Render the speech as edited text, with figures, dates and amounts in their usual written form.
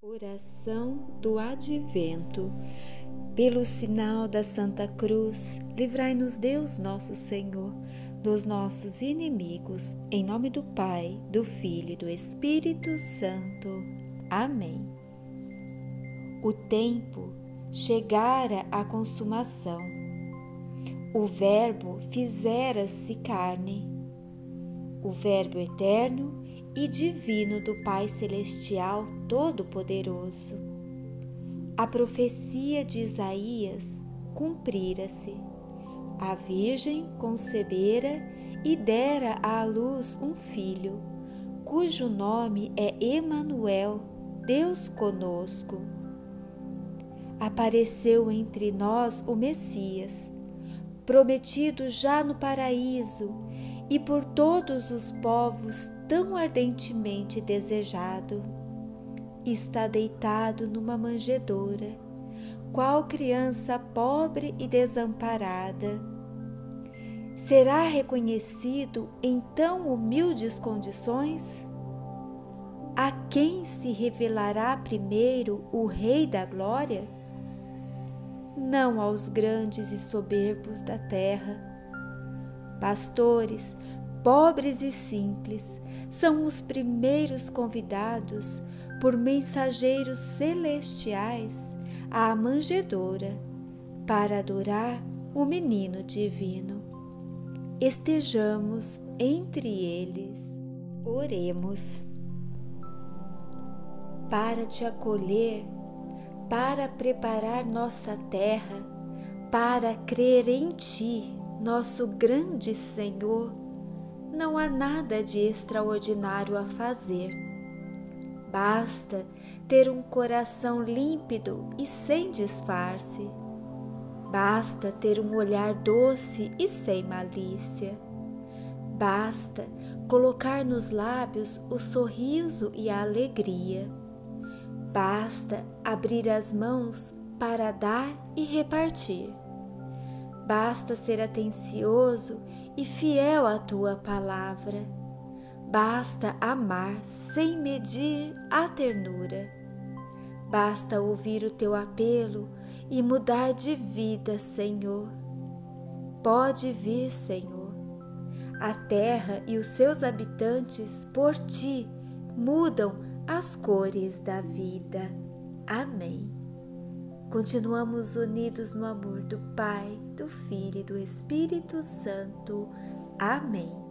Oração do Advento. Pelo sinal da Santa Cruz, livrai-nos Deus nosso Senhor dos nossos inimigos, em nome do Pai, do Filho e do Espírito Santo. Amém. O tempo chegara à consumação. O Verbo fizera-se carne. O Verbo eterno e divino do Pai Celestial Todo-Poderoso. A profecia de Isaías cumprira-se. A Virgem concebera e dera à luz um filho, cujo nome é Emanuel, Deus conosco. Apareceu entre nós o Messias, prometido já no paraíso, e por todos os povos tão ardentemente desejado. Está deitado numa manjedoura, qual criança pobre e desamparada. Será reconhecido em tão humildes condições? A quem se revelará primeiro o Rei da Glória? Não aos grandes e soberbos da terra. Pastores, pobres e simples, são os primeiros convidados por mensageiros celestiais à manjedoura para adorar o menino divino. Estejamos entre eles. Oremos. Para te acolher, para preparar nossa terra, para crer em ti, nosso grande Senhor, não há nada de extraordinário a fazer. Basta ter um coração límpido e sem disfarce. Basta ter um olhar doce e sem malícia. Basta colocar nos lábios o sorriso e a alegria. Basta abrir as mãos para dar e repartir. Basta ser atencioso e fiel à tua palavra. Basta amar sem medir a ternura. Basta ouvir o teu apelo e mudar de vida, Senhor. Pode vir, Senhor. A terra e os seus habitantes por ti mudam as cores da vida. Amém. Continuamos unidos no amor do Pai, do Filho e do Espírito Santo. Amém.